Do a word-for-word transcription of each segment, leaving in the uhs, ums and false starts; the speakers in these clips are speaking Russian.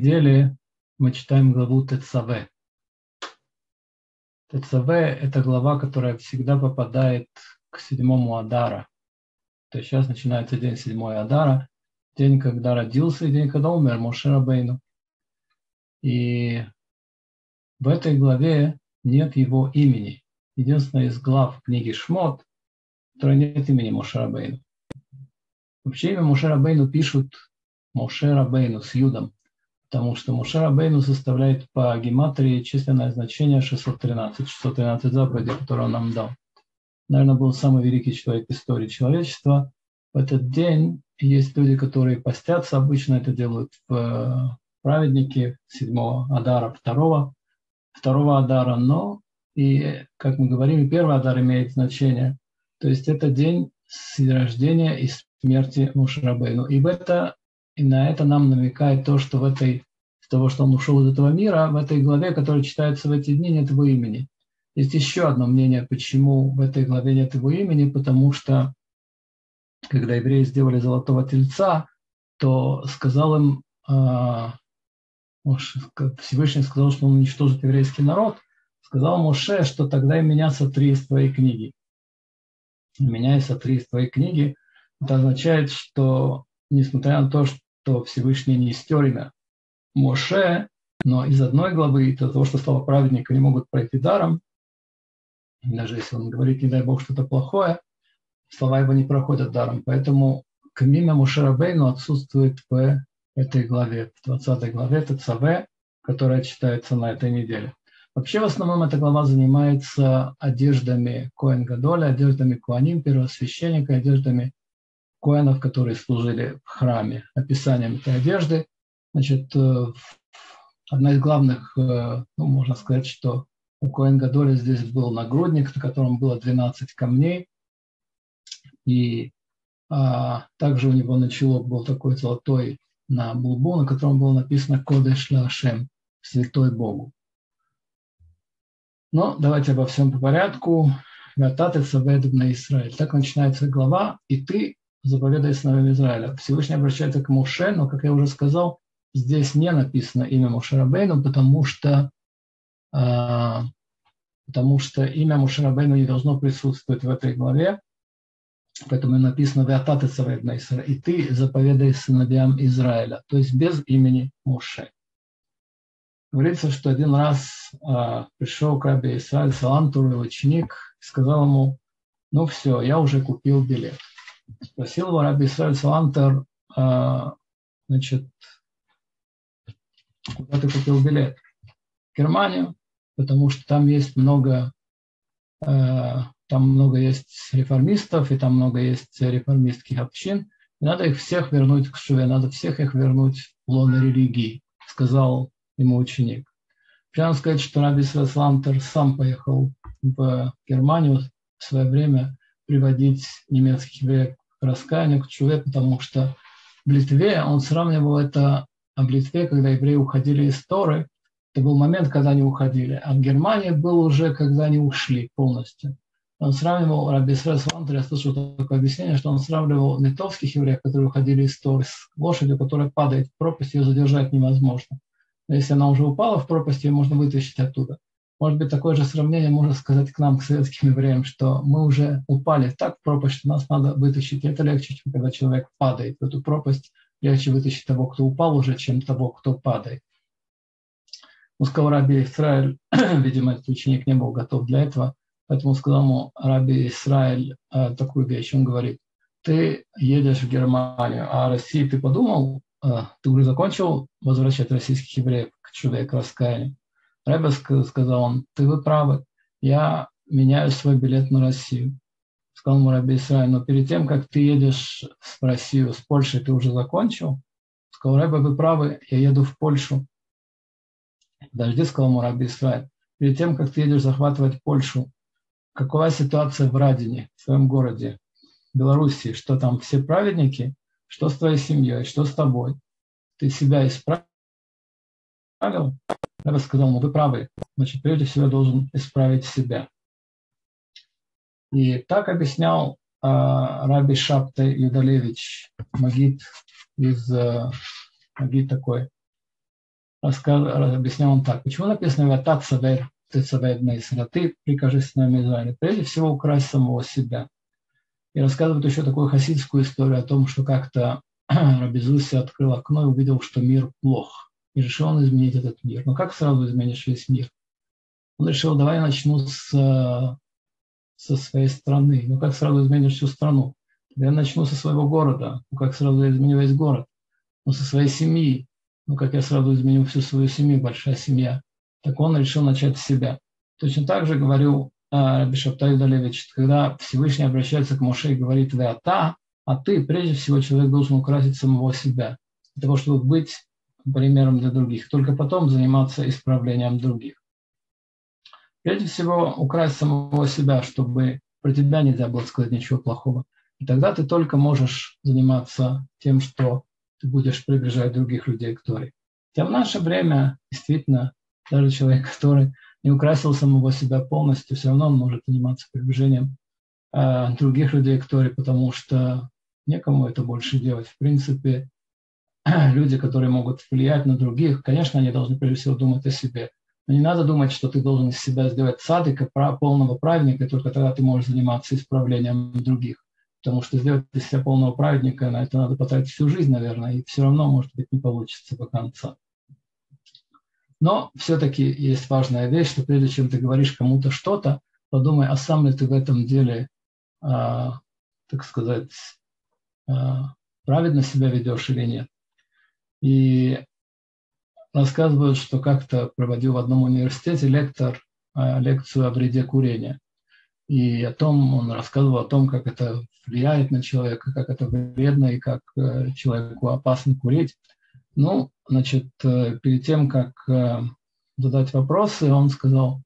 недели мы читаем главу Тецаве. Тецаве – это глава, которая всегда попадает к седьмому Адара. То есть сейчас начинается день седьмой Адара, день, когда родился и день, когда умер Моше Рабейну. И в этой главе нет его имени. Единственная из глав книги Шмот, в которой нет имени Моше Рабейну. Вообще имя Моше Рабейну пишут Моше Рабейну с Юдом, потому что Моше Рабейну составляет по гематрии численное значение шестьсот тринадцать, шестьсот тринадцать заповедей, которые он нам дал. Наверное, был самый великий человек в истории человечества. В этот день есть люди, которые постятся, обычно это делают в праведники седьмого Адара, второго, второго Адара, но и, как мы говорим, первый Адар имеет значение. То есть это день рождения и смерти Моше Рабейну. И в это И на это нам намекает то, что в этой, с того, что он ушел из этого мира, в этой главе, которая читается в эти дни, нет его имени. Есть еще одно мнение, почему в этой главе нет его имени, потому что, когда евреи сделали золотого тельца, то сказал им, э, Всевышний сказал, что он уничтожит еврейский народ, сказал Моше, что тогда и меня сотри из твоей книги. Меня и сотри из твоей книги. Это означает, что, несмотря на то, что то Всевышний не стер имя Моше, но из одной главы, из-за того, что слова праведника не могут пройти даром, даже если он говорит, не дай Бог, что-то плохое, слова его не проходят даром. Поэтому имя Моше Рабейну отсутствует в этой главе, в двадцатой главе Тецаве, которая читается на этой неделе. Вообще, в основном, эта глава занимается одеждами Коэн Гадоля, одеждами Коаним, первосвященника, одеждами коэнов, которые служили в храме, описанием этой одежды. Значит, одна из главных, ну, можно сказать, что у Коэн Гадоля здесь был нагрудник, на котором было двенадцать камней, и а, также у него на чулок был такой золотой на булбу, на котором было написано «Кодеш ла-Ашем», «Святой Богу». Но давайте обо всем по порядку. «Вата Тецаве на Исраиль». Так начинается глава, и ты заповедай сыновьям Израиля. Всевышний обращается к Моше, но, как я уже сказал, здесь не написано имя Моше Рабейну, потому что, э, потому что имя Моше Рабейну не должно присутствовать в этой главе, поэтому написано «Вата Тецаве на Исраиль», и ты заповедай сыновьям Израиля, то есть без имени Моше. Говорится, что один раз э, пришел к Раби Исраиль Салантур, его ученик, и сказал ему: «Ну все, я уже купил билет». Спросил его Раби Исраиль Салантер, а, значит, куда ты купил билет? В Германию, потому что там есть много, а, там много есть реформистов, и там много есть реформистских общин, и надо их всех вернуть к Шуве, надо всех их вернуть в лоно религии, сказал ему ученик. Прямо сказать, что Раби Исраиль Салантер сам поехал в Германию в свое время приводить немецких евреев к раскаянию, к чуве, потому что в Литве, он сравнивал это об Литве, когда евреи уходили из Торы, это был момент, когда они уходили, а в Германии был уже, когда они ушли полностью. Он сравнивал, Раби Исраиль Салантер, я слышал такое объяснение, что он сравнивал литовских евреев, которые уходили из Торы, с лошадью, которая падает в пропасть, ее задержать невозможно. Но если она уже упала в пропасть, ее можно вытащить оттуда. Может быть, такое же сравнение можно сказать к нам, к советским евреям, что мы уже упали так в пропасть, что нас надо вытащить. И это легче, чем когда человек падает в эту пропасть. Легче вытащить того, кто упал уже, чем того, кто падает. Но сказал Раби Исраиль, видимо, этот ученик не был готов для этого, поэтому сказал ему Раби Исраиль э, такую вещь. Он говорит: ты едешь в Германию, а о России ты подумал, э, ты уже закончил возвращать российских евреев к человеку раскаянию? Ребе, сказал он, ты вы правы, я меняю свой билет на Россию. Сказал ему Раби Исраиль, но перед тем, как ты едешь в Россию, с Польшей, ты уже закончил? Сказал Ребе, вы правы, я еду в Польшу. Подожди, сказал ему Раби Исраиль, перед тем, как ты едешь захватывать Польшу, какова ситуация в Радине, в своем городе, в Белоруссии, что там все праведники, что с твоей семьей, что с тобой? Ты себя исправил? Я бы сказал ему, вы правы, значит, прежде всего я должен исправить себя. И так объяснял э, Раби Шаптай Юдалевич, магид из э, магид такой объяснял он так. Почему написано «Ватат савер», «Ты савер мейсера», «Ты прикажи сынам Израиля». Прежде всего, украсть самого себя. И рассказывает еще такую хасидскую историю о том, что как-то Раби Зуся открыл окно и увидел, что мир плох. И решил он изменить этот мир. Но как сразу изменишь весь мир? Он решил, давай я начну с, со своей страны. Ну как сразу изменишь всю страну? Я начну со своего города. Ну как сразу я изменю весь город? Ну со своей семьи. Ну как я сразу изменю всю свою семью, большая семья. Так он решил начать с себя. Точно так же говорил Раби Шабтай Юдалевич, когда Всевышний обращается к Моше и говорит: «Ве ата», а ты, прежде всего, человек должен украсить самого себя, для того, чтобы быть примером для других, только потом заниматься исправлением других. Прежде всего, украсть самого себя, чтобы про тебя нельзя было сказать ничего плохого. И тогда ты только можешь заниматься тем, что ты будешь приближать других людей к Торе. Хотя в наше время, действительно, даже человек, который не украсил самого себя полностью, все равно он может заниматься приближением э, других людей к Торе, потому что некому это больше делать. В принципе, люди, которые могут влиять на других, конечно, они должны прежде всего думать о себе. Но не надо думать, что ты должен из себя сделать цадика, полного праведника, и только тогда ты можешь заниматься исправлением других. Потому что сделать из себя полного праведника, на это надо потратить всю жизнь, наверное, и все равно, может быть, не получится до конца. Но все-таки есть важная вещь, что прежде чем ты говоришь кому-то что-то, подумай, а сам ли ты в этом деле, э, так сказать, э, праведно себя ведешь или нет. И рассказывают, что как-то проводил в одном университете лектор э, лекцию о вреде курения. И о том, он рассказывал о том, как это влияет на человека, как это вредно и как э, человеку опасно курить. Ну, значит, перед тем, как задать вопросы, он сказал: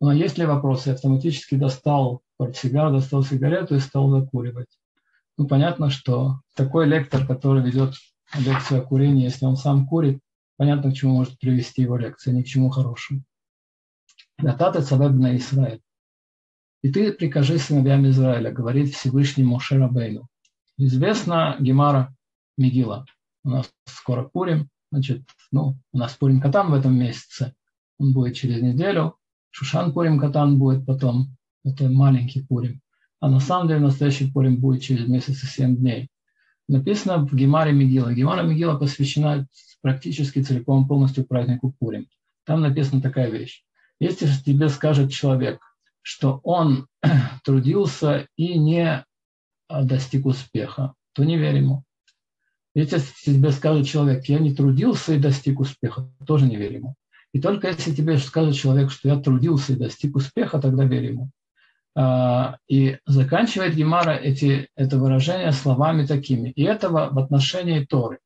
ну, а есть ли вопросы? Я автоматически достал портсигар, достал сигарету и стал закуривать. Ну, понятно, что такой лектор, который ведет лекцию о курении, если он сам курит, понятно, к чему может привести его лекция, ни к чему хорошему. «Ватат эт савер бней Исраэль». «И ты прикажи сыновьям Израиля», говорит Всевышний Моше Рабейну. Известна Гемара Мегила. У нас скоро Пурим, значит, ну, у нас Пурим Катан в этом месяце, он будет через неделю, Шушан Пурим Катан будет потом, это маленький Пурим, а на самом деле настоящий Пурим будет через месяц и семь дней. Написано в Гемаре Мегила. Гемара Мегила посвящена практически целиком полностью празднику Пурим. Там написана такая вещь. Если тебе скажет человек, что он трудился и не достиг успеха, то не верь ему. Если тебе скажет человек: я не трудился и достиг успеха, тоже не верь ему. И только если тебе скажет человек, что я трудился и достиг успеха, тогда верь ему. И заканчивает Гемара эти, это выражение словами такими. И этого в отношении Торы.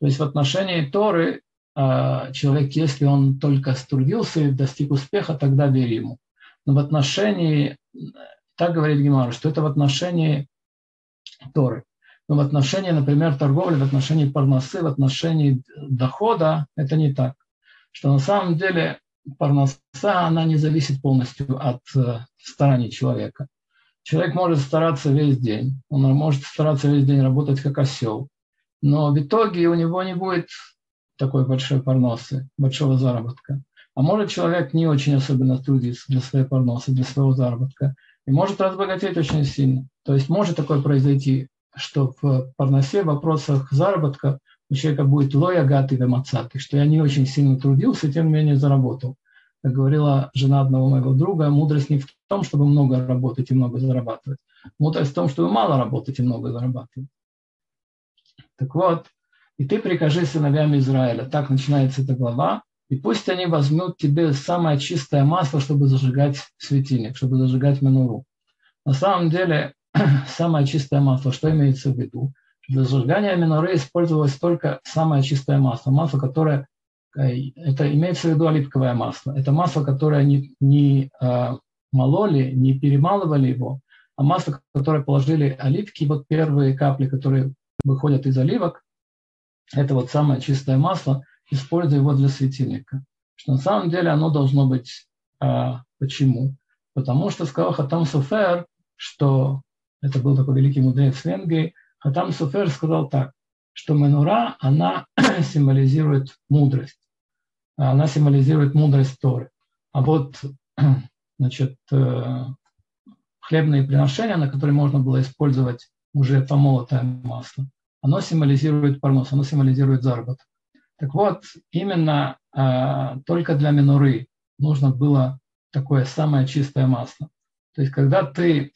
То есть в отношении Торы человек, если он только трудился и достиг успеха, тогда верь ему. Но в отношении, так говорит Гемара, что это в отношении Торы. Но в отношении, например, торговли, в отношении парносы, в отношении дохода это не так. Что на самом деле парноса, она не зависит полностью от э, стараний человека. Человек может стараться весь день, он может стараться весь день работать как осел, но в итоге у него не будет такой большой парносы, большого заработка. А может человек не очень особенно трудиться для своей парносы, для своего заработка, и может разбогатеть очень сильно. То есть может такое произойти, что в парносе, в вопросах заработка у человека будет лоягат и вемацаты, что я не очень сильно трудился, тем не менее заработал. Как говорила жена одного моего друга, мудрость не в том, чтобы много работать и много зарабатывать. Мудрость в том, чтобы мало работать и много зарабатывать. Так вот, и ты прикажи сыновьям Израиля. Так начинается эта глава. И пусть они возьмут тебе самое чистое масло, чтобы зажигать светильник, чтобы зажигать менуру. На самом деле, самое чистое масло, что имеется в виду? Для зажигания миноры использовалось только самое чистое масло. Масло, которое, это имеется в виду оливковое масло. Это масло, которое не, не а, мололи, не перемалывали его, а масло, которое положили оливки, вот первые капли, которые выходят из оливок, это вот самое чистое масло, используя его для светильника. Что на самом деле оно должно быть... А, почему? Потому что сказал Хатам Софер, что... Это был такой великий мудрец в Венгрии. Хатам Софер сказал так, что менура, она символизирует мудрость. она символизирует мудрость Торы. А вот, значит, хлебные приношения, на которые можно было использовать уже помолотое масло, оно символизирует парнос, оно символизирует заработок. Так вот, именно э, только для минуры нужно было такое самое чистое масло. То есть, когда ты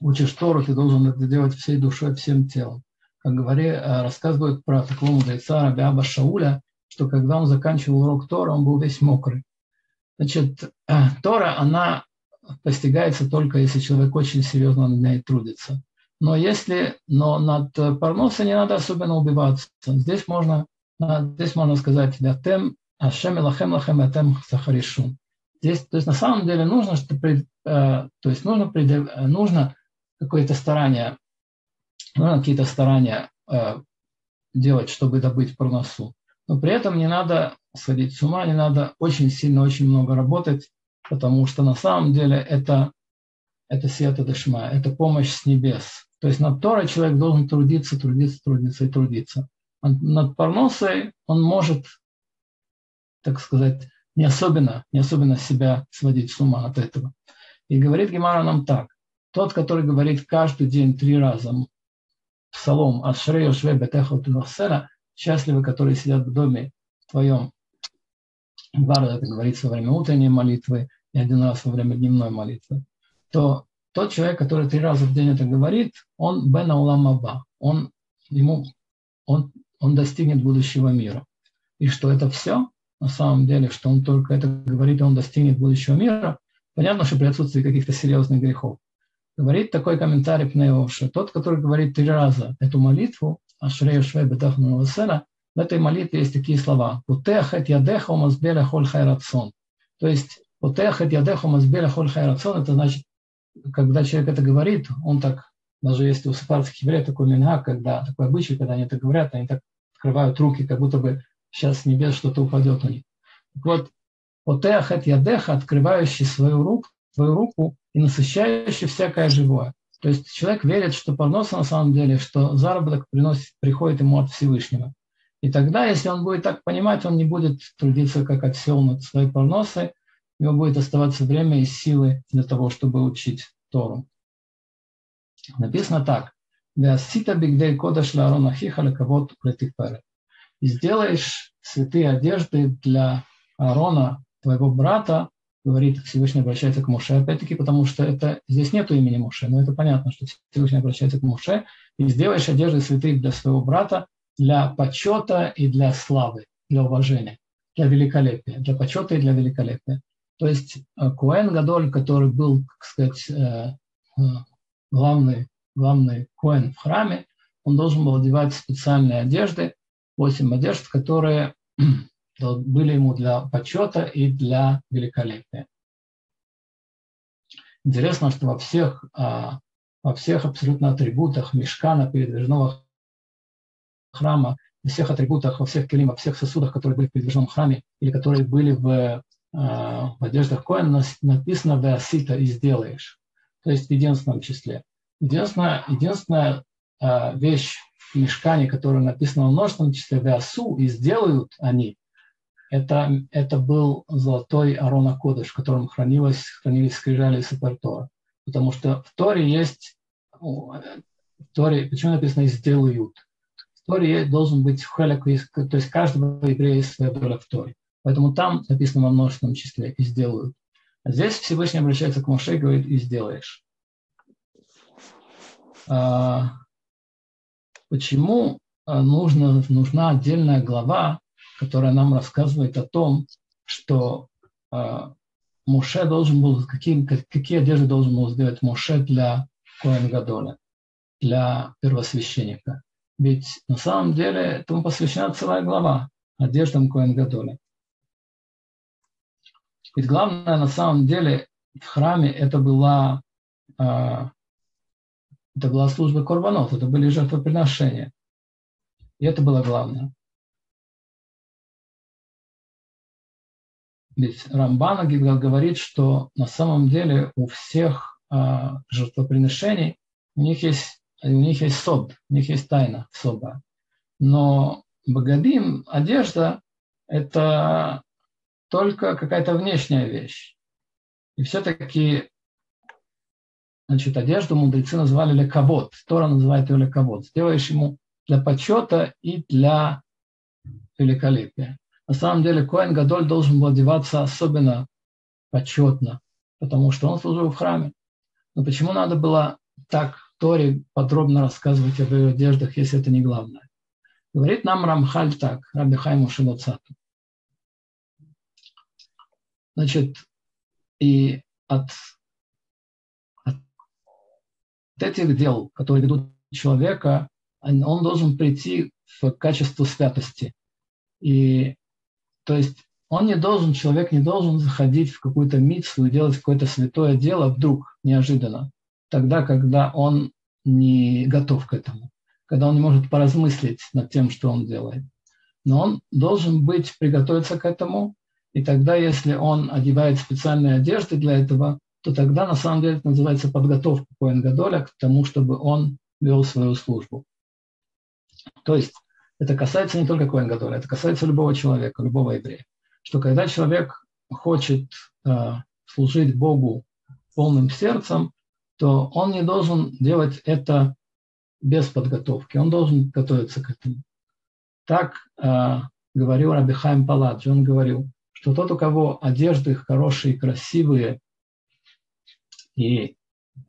учишь Тору, ты должен это делать всей душой, всем телом. Как говори, рассказывают про такого мудреца Раби Аба Шауля, что когда он заканчивал урок Тора, он был весь мокрый. Значит, Тора, она постигается только, если человек очень серьезно над ней трудится. Но, если, но над парносом не надо особенно убиваться. Здесь можно, здесь можно сказать «Вятем ашем элахем лахем вятем сахаришум». Здесь, то есть, на самом деле нужно, что, то есть нужно, нужно какое-то старание, нужно какие-то старания делать, чтобы добыть парносу. Но при этом не надо сходить с ума, не надо очень сильно, очень много работать, потому что на самом деле это, это сията дешма, это помощь с небес. То есть над Торой человек должен трудиться, трудиться, трудиться и трудиться. А над парносой он может, так сказать, не особенно, не особенно себя сводить с ума от этого. И говорит Гемара нам так. Тот, который говорит каждый день три раза псалом «Ашрей ошвей бетехот тунахсера», счастливы, которые сидят в доме твоем. Два раза это говорится во время утренней молитвы и один раз во время дневной молитвы. То тот человек, который три раза в день это говорит, он бен аулам аба, он, ему, он, он достигнет будущего мира. И что это все, на самом деле, что он только это говорит, он достигнет будущего мира, понятно, что при отсутствии каких-то серьезных грехов. Говорит такой комментарий Пней Оши. Тот, который говорит три раза эту молитву, «Ашрей ошвей бетехот тунахсера», в этой молитве есть такие слова. «Потех эт ядеха умасбеля холь хайрацон». То есть «Потех эт ядеха умасбеля холь хайрацон» — это значит, когда человек это говорит, он так, даже если у сефардских евреев такой минхаг, когда такой обычай, когда они это говорят, они так открывают руки, как будто бы сейчас с небес что-то упадет на них. Так вот, «Потех эт ядеха», открывающий свою руку, твою руку и насыщающий всякое живое. То есть человек верит, что парноса на самом деле, что заработок приносит, приходит ему от Всевышнего. И тогда, если он будет так понимать, он не будет трудиться как осел над своей парносой, у него будет оставаться время и силы для того, чтобы учить Тору. Написано так. «И сделаешь святые одежды для Аарона, твоего брата», говорит, Всевышний обращается к Моше, опять-таки, потому что это, здесь нет имени Моше, но это понятно, что Всевышний обращается к Моше, и сделаешь одежды святых для своего брата, для почета и для славы, для уважения, для великолепия, для почета и для великолепия. То есть Коэн Гадоль, который был, так сказать, главный, главный Коэн в храме, он должен был одевать специальные одежды, восемь одежд, которые были ему для почета и для великолепия. Интересно, что во всех, во всех абсолютно атрибутах мишкана, передвижного храма, во всех атрибутах, во всех келим, во всех сосудах, которые были в передвижном храме или которые были в, в одеждах Коэна, написано «веасита» и «сделаешь». То есть в единственном числе. Единственная, единственная вещь в мишкане, которая написана в множественном числе «веасу» и «сделают они», Это, это был золотой Арон Акодыш, в котором хранилось, хранились скрижали и сепар Тора. Потому что в Торе есть... В Торе, почему написано «сделают»? В Торе должен быть хелек, то есть каждого еврея есть своя доля в Торе. Поэтому там написано во множественном числе «и сделают». А здесь Всевышний обращается к Моше и говорит «и сделаешь». А, почему нужно, нужна отдельная глава, которая нам рассказывает о том, что э, Моше должен был, какие, какие одежды должен был сделать Моше для Коэн Гадоля, для первосвященника. Ведь на самом деле этому посвящена целая глава одеждам Коэн Гадоля. Ведь главное на самом деле в храме это была, э, это была служба корбанов, это были жертвоприношения. И это было главное. Ведь Рамбан Агилгал говорит, что на самом деле у всех э, жертвоприношений у них есть, у них есть сод, у них есть тайна особая. Но Богадим, одежда, это только какая-то внешняя вещь. И все-таки, значит, одежду мудрецы назвали лекавод. Тора называет ее лекавод. Сделаешь ему для почета и для великолепия. На самом деле, коэн гадоль должен был одеваться особенно почетно, потому что он служил в храме. Но почему надо было так Торе подробно рассказывать об ее одеждах, если это не главное? Говорит нам Рамхаль так, Рабби Хайм Моше Лацату. Значит, и от, от этих дел, которые ведут человека, он должен прийти в качество святости. И, то есть он не должен, человек не должен заходить в какую-то мицву и делать какое-то святое дело вдруг, неожиданно, тогда, когда он не готов к этому, когда он не может поразмыслить над тем, что он делает. Но он должен быть, приготовиться к этому, и тогда, если он одевает специальные одежды для этого, то тогда, на самом деле, это называется подготовка коэн гадоля к тому, чтобы он вел свою службу. То есть это касается не только коэн гадоля, это касается любого человека, любого еврея. Что когда человек хочет э, служить Богу полным сердцем, то он не должен делать это без подготовки, он должен готовиться к этому. Так э, говорил Рабби Хайм Паладжи, он говорил, что тот, у кого одежды хорошие, красивые и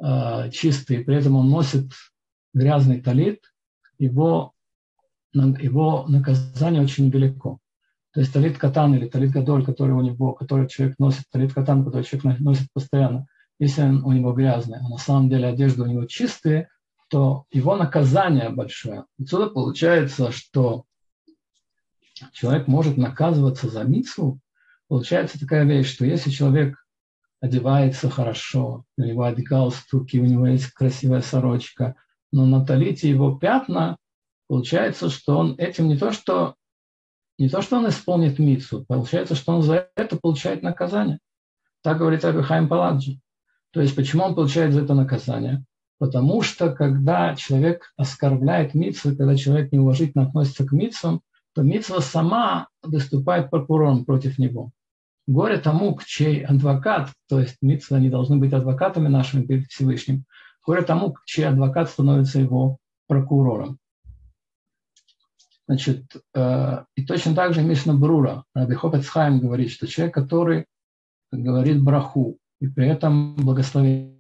э, чистые, при этом он носит грязный талит, его, его наказание очень велико. То есть талит катан или талит гадоль, который у него, который человек носит, талит катан, который человек носит постоянно, если он у него грязный, а на самом деле одежды у него чистые, то его наказание большое. Отсюда получается, что человек может наказываться за мицву. Получается такая вещь, что если человек одевается хорошо, у него галстуки, у него есть красивая сорочка, но на талите его пятна, получается, что он этим не то что, не то, что он исполнит мицву, получается, что он за это получает наказание. Так говорит Рабби Хайм Паладжи. То есть почему он получает за это наказание? Потому что когда человек оскорбляет мицву, когда человек неуважительно относится к мицвам, то мицва сама выступает прокурором против него. Горе тому, к чей адвокат, то есть мицвы, они должны быть адвокатами нашими перед Всевышним, горе тому, к чей адвокат становится его прокурором. Значит, э, и точно так же Мишна Брура, Рабби Хопецхайм говорит, что человек, который говорит браху, и при этом благословение,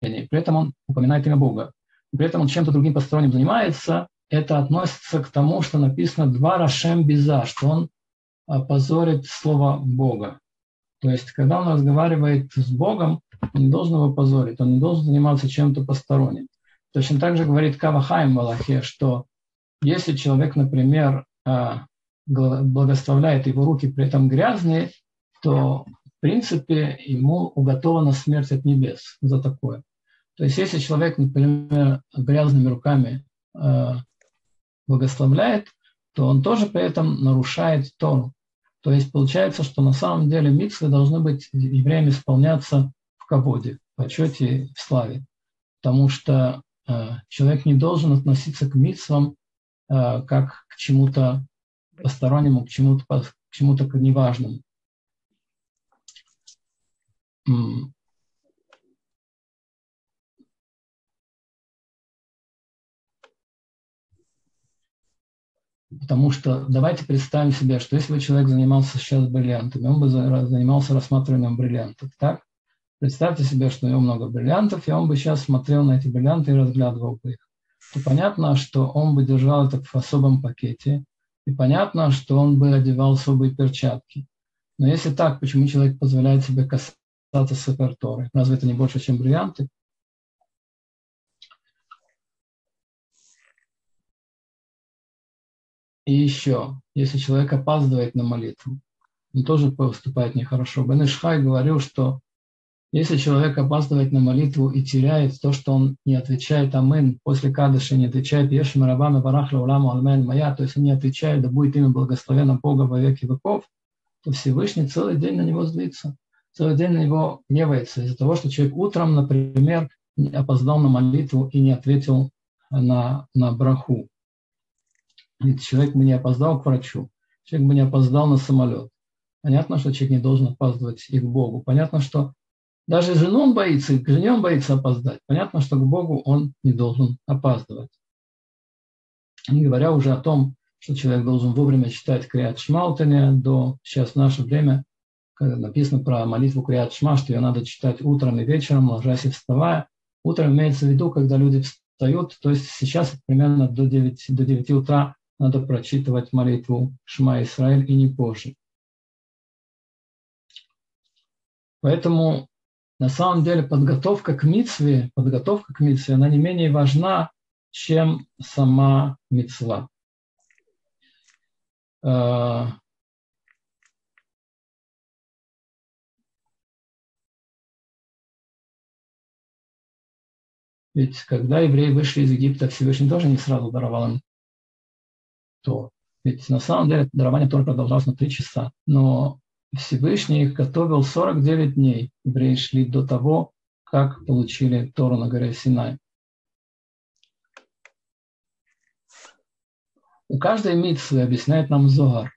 и при этом он упоминает имя Бога, и при этом он чем-то другим посторонним занимается, это относится к тому, что написано «два рашем биза», что он позорит слово Бога. То есть, когда он разговаривает с Богом, он не должен его позорить, он не должен заниматься чем-то посторонним. Точно так же говорит Кава Хаим в Алахе, что если человек, например, благословляет, его руки при этом грязные, то, в принципе, ему уготована смерть от небес за такое. То есть, если человек, например, грязными руками благословляет, то он тоже при этом нарушает Тору. То есть получается, что на самом деле мицвы должны быть евреям исполняться в каводе, в почете, в славе. Потому что э, человек не должен относиться к мицвам э, как к чему-то постороннему, к чему-то, к чему-то неважному. Потому что давайте представим себе, что если бы человек занимался сейчас бриллиантами, он бы занимался рассматриванием бриллиантов, так? Представьте себе, что у него много бриллиантов, и он бы сейчас смотрел на эти бриллианты и разглядывал бы их. То понятно, что он бы держал это в особом пакете, и понятно, что он бы одевал особые перчатки. Но если так, почему человек позволяет себе касаться сефер Торы? Разве это не больше, чем бриллианты? И еще, если человек опаздывает на молитву, он тоже поступает нехорошо. Бен Иш Хай говорил, что если человек опаздывает на молитву и теряет то, что он не отвечает «Амин», после кадыша не отвечает «Ешем рабам и барахла уламу алмэн мая», то есть он не отвечает «Да будет имя благословенно Бога во веки веков», то Всевышний целый день на него злится, целый день на него гневается из-за того, что человек утром, например, опоздал на молитву и не ответил на, на браху. Ведь человек не опоздал к врачу, человек бы не опоздал на самолет. Понятно, что человек не должен опаздывать и к Богу. Понятно, что даже жену он боится, и к жене он боится опоздать. Понятно, что к Богу он не должен опаздывать. Не говоря уже о том, что человек должен вовремя читать Криат Шма утренне, до сейчас в наше время, когда написано про молитву Криат Шма, что ее надо читать утром и вечером, ложась и вставая. Утром имеется в виду, когда люди встают, то есть сейчас примерно до девяти, до девяти утра надо прочитывать молитву Шма Исраэль и не позже. Поэтому на самом деле подготовка к мицве, подготовка к мицве, она не менее важна, чем сама мицва. Ведь когда евреи вышли из Египта, Всевышний тоже не сразу даровал им Тору. Ведь на самом деле дарование Торы продолжалось на три часа. Но Всевышний их готовил сорок девять дней. Евреи шли до того, как получили Тору на горе Синай. У каждой мицвы, объясняет нам Зогар,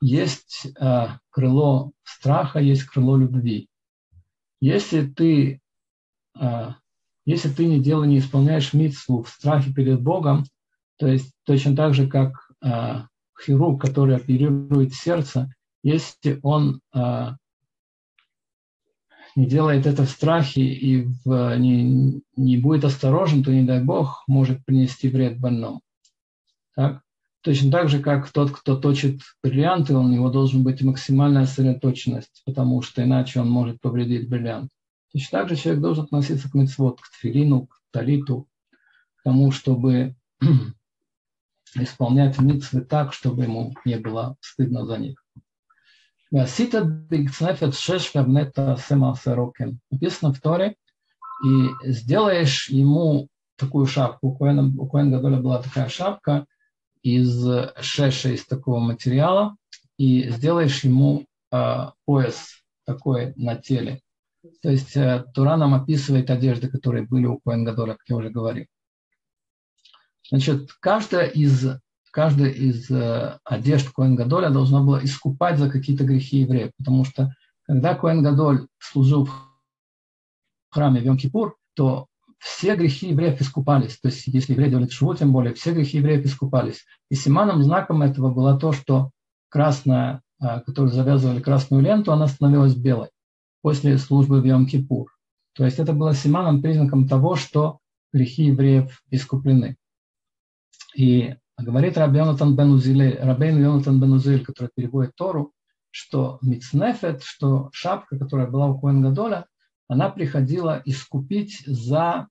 есть э, крыло страха, есть крыло любви. Если ты... Э, Если ты не делаешь, не исполняешь мицву в страхе перед Богом, то есть точно так же, как э, хирург, который оперирует сердце, если он э, не делает это в страхе и в, не, не будет осторожен, то, не дай Бог, может принести вред больному. Так? Точно так же, как тот, кто точит бриллианты, у него должен быть максимальная сосредоточенность, потому что иначе он может повредить бриллиант. Точно так же человек должен относиться к мицвот, к тфилину, к талиту, к тому, чтобы исполнять мицвы так, чтобы ему не было стыдно за них. Написано в Торе, и сделаешь ему такую шапку. У Коэн Гадоля была такая шапка из шеша, из такого материала, и сделаешь ему э, пояс такой на теле. То есть Тора нам описывает одежды, которые были у Коэн Гадоля, как я уже говорил. Значит, каждая из, каждая из одежд Коэн Гадоля должна была искупать за какие-то грехи евреев, потому что когда Коэн Гадоль служил в храме в Йом-Кипур, то все грехи евреев искупались. То есть если евреи делали тшуву, тем более, все грехи евреев искупались. И симаном, знаком этого было то, что красная, которую завязывали красную ленту, она становилась белой после службы в Йом-Кипур. То есть это было симаном, признаком того, что грехи евреев искуплены. И говорит Рабби Йонатан бен Узилель, Рабби Йонатан бен Узилель, который переводит Тору, что мицнефет, что шапка, которая была у Коэн Гадоля, она приходила искупить за,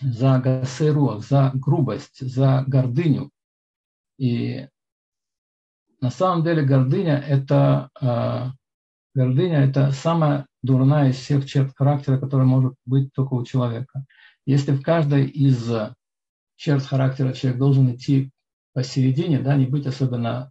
за гасейруах, за грубость, за гордыню. И на самом деле гордыня – это... Гордыня – это самая дурная из всех черт характера, которая может быть только у человека. Если в каждой из черт характера человек должен идти посередине, да, не быть особенно,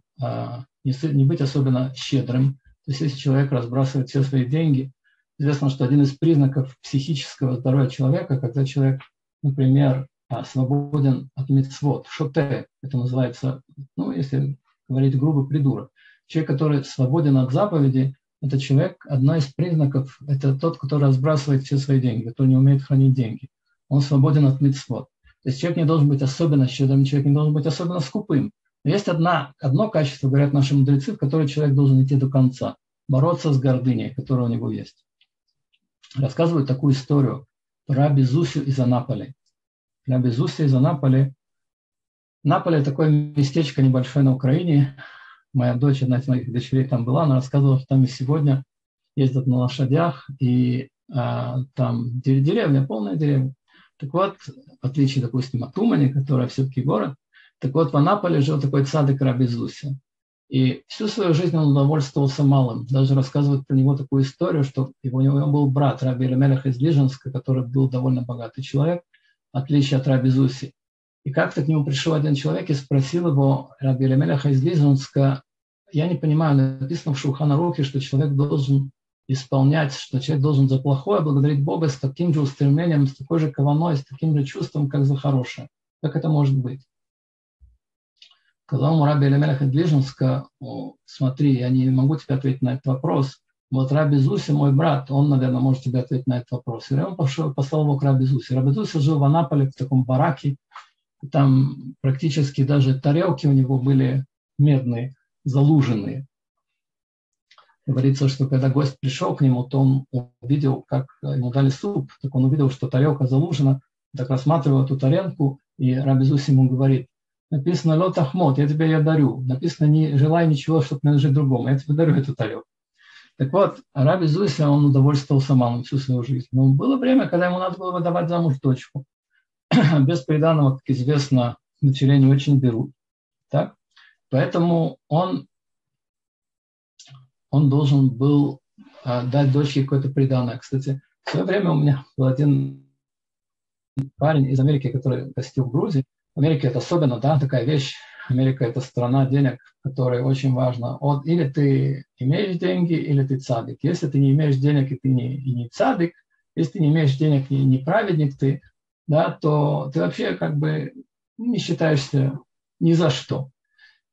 не быть особенно щедрым, то есть если человек разбрасывает все свои деньги, известно, что один из признаков психического здоровья человека, когда человек, например, свободен от мицвот, шоте, это называется, ну, если говорить грубо, придурок. Человек, который свободен от заповедей, это человек, одна из признаков, это тот, кто разбрасывает все свои деньги, кто не умеет хранить деньги. Он свободен от мицвот. То есть человек не должен быть особенно щедрым, человек не должен быть особенно скупым. Но есть одна, одно качество, говорят наши мудрецы, в которое человек должен идти до конца, бороться с гордыней, которая у него есть. Рассказывают такую историю про Раби Зусю из Анаполи. Раби Зусю из Анаполи. Анаполи – такое местечко небольшое на Украине. Моя дочь, одна из моих дочерей там была, она рассказывала, что там и сегодня ездят на лошадях, и а, там деревня, полная деревня. Так вот, в отличие, допустим, от Умани, которая все-таки город, так вот в Анаполе жил такой цадик Раби Зуся. И всю свою жизнь он удовольствовался малым. Даже рассказывают про него такую историю, что у него был брат Раби Елемелех из Лиженска, который был довольно богатый человек, в отличие от Раби Зуси. И как-то к нему пришел один человек и спросил его, Раби Елемелеха из Лизунска, я не понимаю, написано в Шулхан Арухе, что человек должен исполнять, что человек должен за плохое благодарить Бога с таким же устремлением, с такой же каваной, с таким же чувством, как за хорошее. Как это может быть? Когда ему Раби Элемелех из Движенска, смотри, я не могу тебе ответить на этот вопрос, вот Раби Зуси, мой брат, он, наверное, может тебе ответить на этот вопрос. И он пошел, послал его к Раби Зуси. Раби Зуси жил в Анаполе, в таком бараке, там практически даже тарелки у него были медные, залуженные. Говорится, что когда гость пришел к нему, то он увидел, как ему дали суп, так он увидел, что тарелка залужена, так рассматривал эту тарелку, и Раби Зуси ему говорит, написано «Лот ахмот», я тебе ее дарю, написано «Не желай ничего, чтобы принадлежать другому», я тебе дарю эту тарелку. Так вот, Раби Зуси, он удовольствовался малым всю свою жизнь. Но было время, когда ему надо было выдавать замуж дочку. Без приданого, как известно, дочерей не очень берут. Так? Поэтому он, он должен был э, дать дочке какое-то приданое. Кстати, в свое время у меня был один парень из Америки, который гостил в Грузии. Америка – это особенно, да, такая вещь. Америка – это страна денег, которая очень важна. От, или ты имеешь деньги, или ты цадик. Если ты не имеешь денег, и ты не, и не цадик, если ты не имеешь денег, и не праведник ты, да, то ты вообще как бы не считаешься ни за что.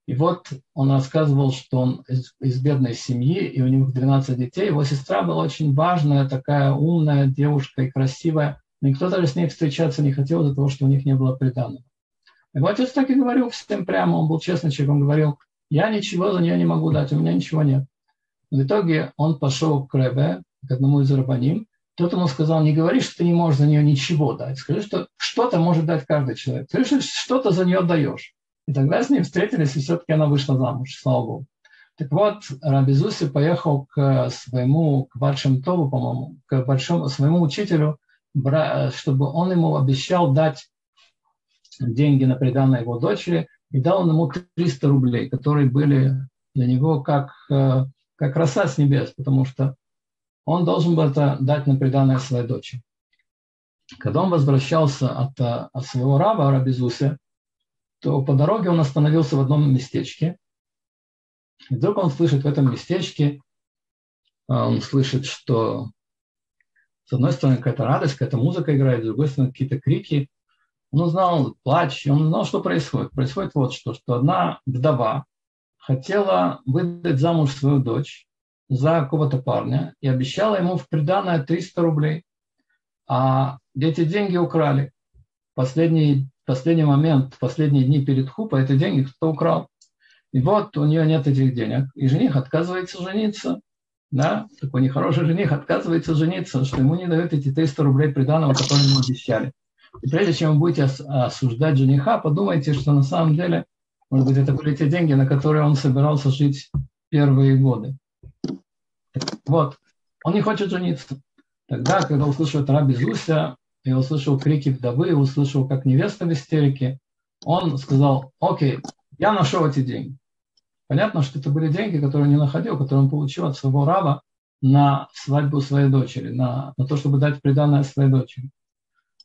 И вот он рассказывал, что он из, из бедной семьи, и у них двенадцать детей. Его сестра была очень важная, такая умная девушка и красивая. Никто даже с ней встречаться не хотел из-за того, что у них не было приданого. Его отец так и говорил всем прямо, он был честный человек, он говорил, я ничего за нее не могу дать, у меня ничего нет. В итоге он пошел к Ребе, к одному из рабаним, тот ему сказал, не говори, что ты не можешь за нее ничего дать, скажи, что что-то может дать каждый человек, скажи, что что-то за нее даешь. И тогда с ним встретились, и все-таки она вышла замуж, слава Богу. Так вот, Раби Зуси поехал к своему, к Баршемтову, по-моему, к большому, своему учителю, чтобы он ему обещал дать деньги на приданое его дочери, и дал он ему триста рублей, которые были для него как, как роса с небес, потому что он должен был это дать на приданое своей дочери. Когда он возвращался от, от своего раба, Раби Зуси, то по дороге он остановился в одном местечке. И вдруг он слышит в этом местечке, он слышит, что с одной стороны какая-то радость, какая-то музыка играет, с другой стороны какие-то крики. Он узнал плач, он узнал, что происходит. Происходит вот что, что одна вдова хотела выдать замуж свою дочь за какого-то парня и обещала ему в приданое триста рублей, а эти деньги украли. Последний, последний момент, последние дни перед хупой эти деньги кто-то украл. И вот у нее нет этих денег, и жених отказывается жениться. Да? Такой нехороший жених отказывается жениться, что ему не дают эти триста рублей приданого, которые ему обещали. И прежде чем вы будете осуждать жениха, подумайте, что на самом деле, может быть, это были те деньги, на которые он собирался жить первые годы. Вот, он не хочет жениться. Тогда, когда услышал Раби Зуся, и услышал крики вдовы, и услышал, как невеста в истерике, он сказал, окей, я нашел эти деньги. Понятно, что это были деньги, которые он не находил, которые он получил от своего раба на свадьбу своей дочери, на, на то, чтобы дать приданое своей дочери.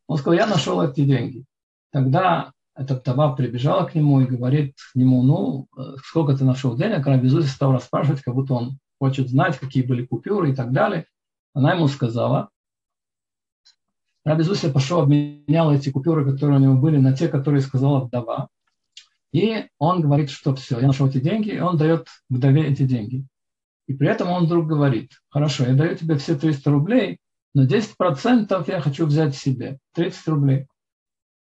Он сказал, я нашел эти деньги. Тогда эта вдова прибежала к нему и говорит ему, ну, сколько ты нашел денег? Раби Зуси стал расспрашивать, как будто он хочет знать, какие были купюры и так далее. Она ему сказала. Раби Зуси пошел, обменял эти купюры, которые у него были, на те, которые сказала вдова. И он говорит, что все, я нашел эти деньги, и он дает вдове эти деньги. И при этом он вдруг говорит, хорошо, я даю тебе все триста рублей, но десять процентов я хочу взять себе, тридцать рублей.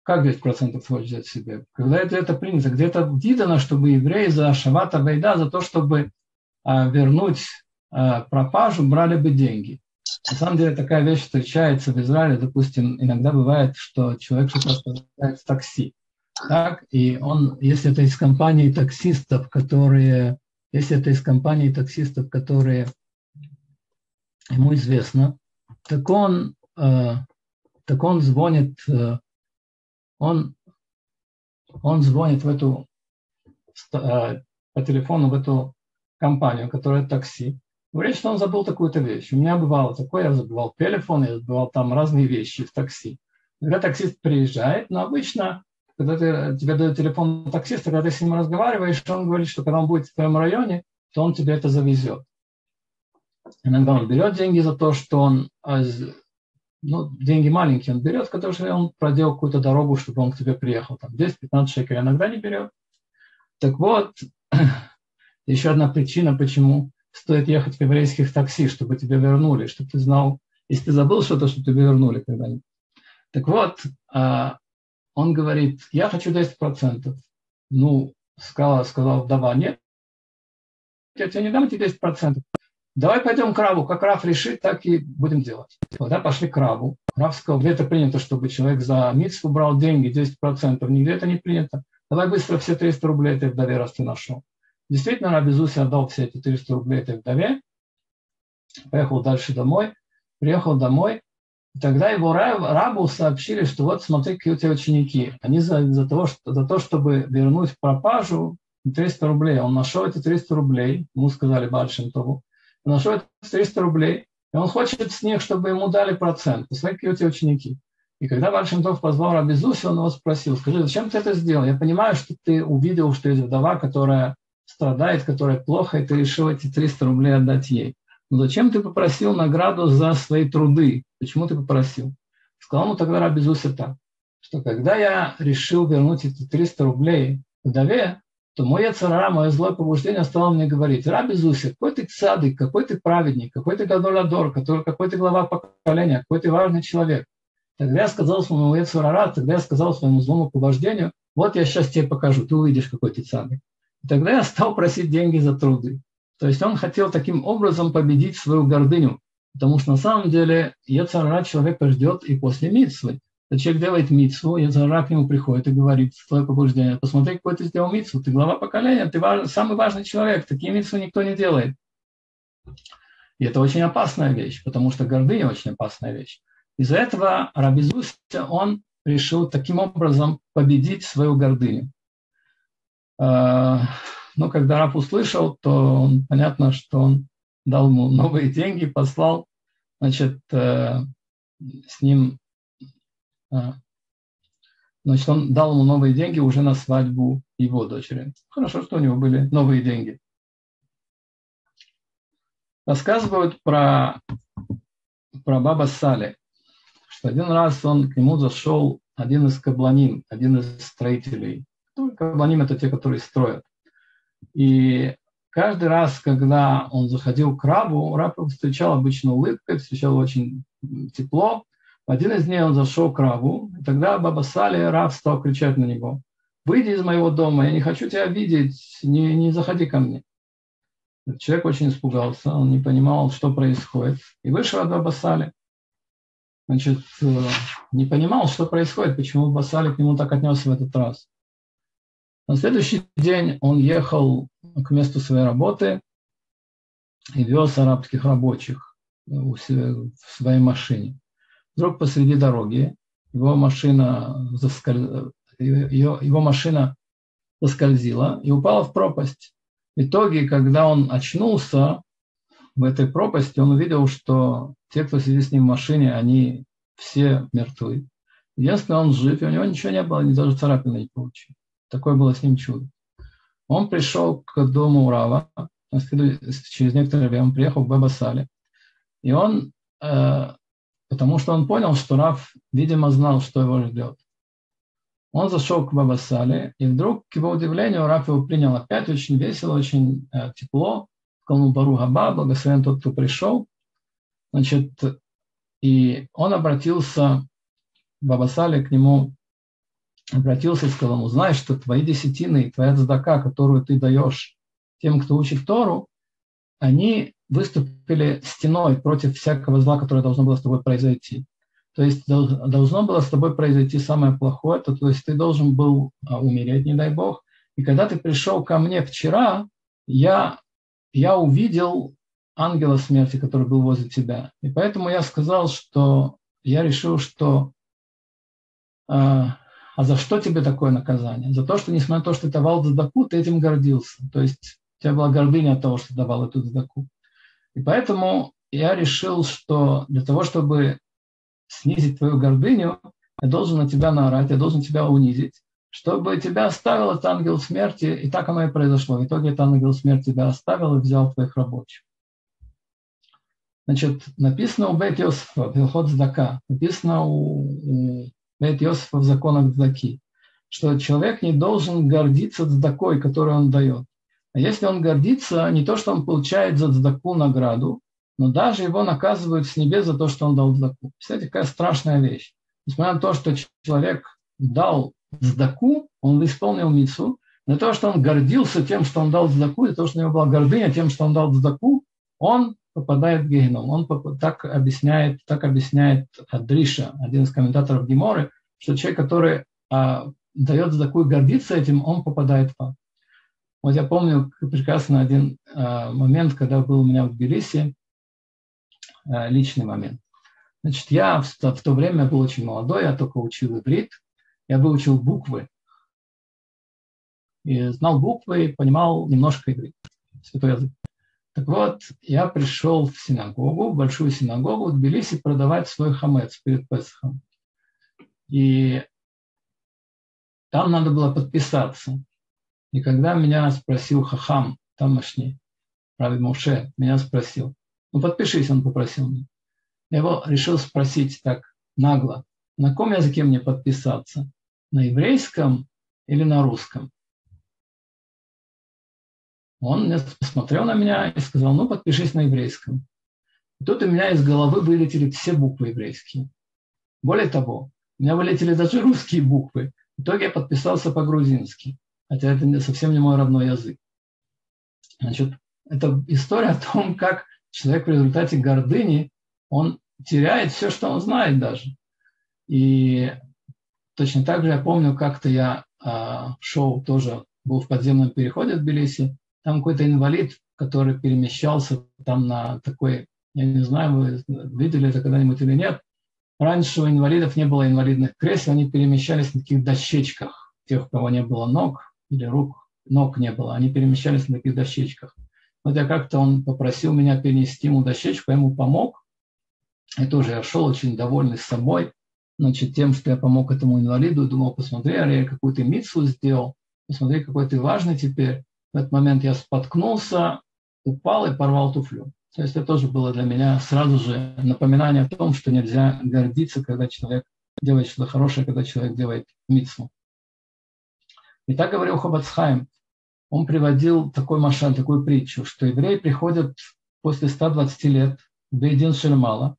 Как десять процентов хочешь взять себе? Когда это, это принято? Где-то вдидано, чтобы евреи за шавата вейда, за то, чтобы а, вернуть а, пропажу, брали бы деньги. На самом деле такая вещь встречается в Израиле, допустим, иногда бывает, что человек что-то оставляет в такси. Так? И он, если это из компании таксистов, которые, если это из компании таксистов, которые ему известно, Так он, э, так он звонит, э, он, он звонит в эту, э, по телефону в эту компанию, которая такси. Говорит, что он забыл такую-то вещь. У меня бывало такое, я забывал телефон, я забывал там разные вещи в такси. Когда таксист приезжает, но обычно, когда ты, тебе дают телефон таксиста, когда ты с ним разговариваешь, он говорит, что когда он будет в твоем районе, то он тебе это завезет. Иногда он берет деньги за то, что он, ну, деньги маленькие он берет, потому что он проделал какую-то дорогу, чтобы он к тебе приехал, там десять-пятнадцать шекелей, иногда не берет. Так вот, еще одна причина, почему стоит ехать в еврейских такси, чтобы тебя вернули, чтобы ты знал, если ты забыл что-то, чтобы тебя вернули когда-нибудь. Так вот, он говорит, я хочу десять процентов. Ну, сказала, сказал, вдова, нет, я тебе не дам эти десять процентов. Давай пойдем к Раву, как Рав решит, так и будем делать. Тогда пошли к Раву. Рав сказал, где-то принято, чтобы человек за митцву брал деньги, десять процентов, нигде это не принято. Давай быстро все триста рублей этой вдове, раз ты нашел. Действительно, Раби Зуси отдал все эти триста рублей этой вдове, поехал дальше домой, приехал домой. И тогда его Рабу сообщили, что вот смотри, какие у тебя ученики. Они за, за, того, что, за то, чтобы вернуть пропажу, триста рублей. Он нашел эти триста рублей, ему сказали Баальшем Тову. Он нашел эти триста рублей, и он хочет с них, чтобы ему дали процент. Посмотри, какие у тебя ученики. И когда Баальшем Тов позвал Раби Зуси, он его спросил, скажи, зачем ты это сделал? Я понимаю, что ты увидел, что есть вдова, которая страдает, которая плохо, и ты решил эти триста рублей отдать ей. Но зачем ты попросил награду за свои труды? Почему ты попросил? Сказал ему тогда Раби Зуси так, что когда я решил вернуть эти триста рублей вдове, то мое цара, мое злое побуждение стало мне говорить, Раби Зуси, какой ты цадык, какой ты праведник, какой ты гадоль-адор, какой ты глава поколения, какой ты важный человек. Тогда я сказал своему Ецарара, тогда я сказал своему злому побуждению, вот я сейчас тебе покажу, ты увидишь, какой ты цадык. И тогда я стал просить деньги за труды. То есть он хотел таким образом победить свою гордыню, потому что на самом деле Йецер ха-Ра человека ждет и после митцвы. Человек делает митцву, Йецер ха-Ра к нему приходит и говорит, твое побуждение, посмотри, какой ты сделал митцву, ты глава поколения, ты важ... самый важный человек, такие митцвы никто не делает. И это очень опасная вещь, потому что гордыня очень опасная вещь. Из-за этого Раби Зуси, он решил таким образом победить свою гордыню. Но когда Раб услышал, то он, понятно, что он дал ему новые деньги, послал, значит, э, с ним, э, значит, он дал ему новые деньги уже на свадьбу его дочери. Хорошо, что у него были новые деньги. Рассказывают про, про Баба Сали, что один раз он к нему зашел один из кабланим, один из строителей. Кабланим – это те, которые строят. И каждый раз, когда он заходил к Рабу, Раб его встречал обычно улыбкой, встречал очень тепло. В один из дней он зашел к Рабу, и тогда Баба Сали, Раб, стал кричать на него, «Выйди из моего дома, я не хочу тебя видеть, не, не заходи ко мне». Этот человек очень испугался, он не понимал, что происходит, и вышел от Баба Сали. Значит, не понимал, что происходит, почему Баба Сали к нему так отнесся в этот раз. На следующий день он ехал к месту своей работы и вез арабских рабочих в своей машине. Вдруг посреди дороги его машина, заскольз... его, его машина заскользила и упала в пропасть. В итоге, когда он очнулся в этой пропасти, он увидел, что те, кто сидит с ним в машине, они все мертвы. Единственное, он жив, и у него ничего не было, ни даже царапины не получил. Такое было с ним чудо. Он пришел к дому Рава, через некоторое время он приехал к Баба Сали. И он, э, потому что он понял, что Рав, видимо, знал, что его ждет. Он зашел к Баба Сали, и вдруг, к его удивлению, Рав его принял опять очень весело, очень э, тепло. Сказал Барух Аба, благословен тот, кто пришел. Значит, и он обратился, Баба Сали, к нему, обратился и сказал ему, знаешь, что твои десятины, твоя цдака, которую ты даешь тем, кто учит Тору, они выступили стеной против всякого зла, которое должно было с тобой произойти. То есть должно было с тобой произойти самое плохое, то, то есть ты должен был умереть, не дай Бог. И когда ты пришел ко мне вчера, я, я увидел ангела смерти, который был возле тебя. И поэтому я сказал, что я решил, что... Э, А за что тебе такое наказание? За то, что, несмотря на то, что ты давал цдаку, ты этим гордился. То есть у тебя была гордыня от того, что ты давал эту цдаку. И поэтому я решил, что для того, чтобы снизить твою гордыню, я должен на тебя наорать, я должен тебя унизить, чтобы тебя оставил этот ангел смерти. И так оно и произошло. В итоге этот ангел смерти тебя оставил и взял твоих рабочих. Значит, написано у Бейт Йосефа, в Илхот Цдака, написано у... у Бейт Йосефа в законах Цдаки, что человек не должен гордиться цдакой, которую он дает. А если он гордится, не то, что он получает за цдаку награду, но даже его наказывают с небес за то, что он дал цдаку. Представляете, какая страшная вещь. Несмотря на то, что человек дал цдаку, он исполнил мицву, но то, что он гордился тем, что он дал цдаку, и то, что у него была гордыня тем, что он дал цдаку, он попадает в геном. Он поп... так объясняет, так объясняет Адриша, один из комментаторов Геморы, что человек, который а, дает цдаку и гордится этим, он попадает в ад. Вот я помню прекрасно один а, момент, когда был у меня в Тбилиси, а, личный момент. Значит, я в, в то время был очень молодой, я только учил иврит, я выучил буквы. И знал буквы, и понимал немножко иврит, святой язык. Так вот, я пришел в синагогу, в большую синагогу в Тбилиси продавать свой хамец перед Песхом. И там надо было подписаться. И когда меня спросил хахам тамошний, Раби Моше, меня спросил, ну подпишись, он попросил меня. Я его решил спросить так нагло, на каком языке мне подписаться, на еврейском или на русском? Он посмотрел на меня и сказал, ну, подпишись на еврейском. И тут у меня из головы вылетели все буквы еврейские. Более того, у меня вылетели даже русские буквы. В итоге я подписался по-грузински, хотя это совсем не мой родной язык. Значит, это история о том, как человек в результате гордыни, он теряет все, что он знает даже. И точно так же я помню, как-то я в шоу тоже был в подземном переходе в Тбилиси. Там какой-то инвалид, который перемещался там на такой, я не знаю, вы видели это когда-нибудь или нет. Раньше у инвалидов не было инвалидных кресел, они перемещались на таких дощечках. Тех, у кого не было ног или рук, ног не было, они перемещались на таких дощечках. Вот я как-то, он попросил меня перенести ему дощечку, я ему помог. И тоже я шел очень довольный собой, значит, тем, что я помог этому инвалиду. Думал, посмотри, я какую-то мицву сделал, посмотри, какой ты важный теперь. В этот момент я споткнулся, упал и порвал туфлю. То есть это тоже было для меня сразу же напоминание о том, что нельзя гордиться, когда человек делает что-то хорошее, когда человек делает мицву. И так говорил Хофец Хаим. Он приводил такой машан, такую притчу, что евреи приходят после сто двадцать лет в Бейдин Шельмала,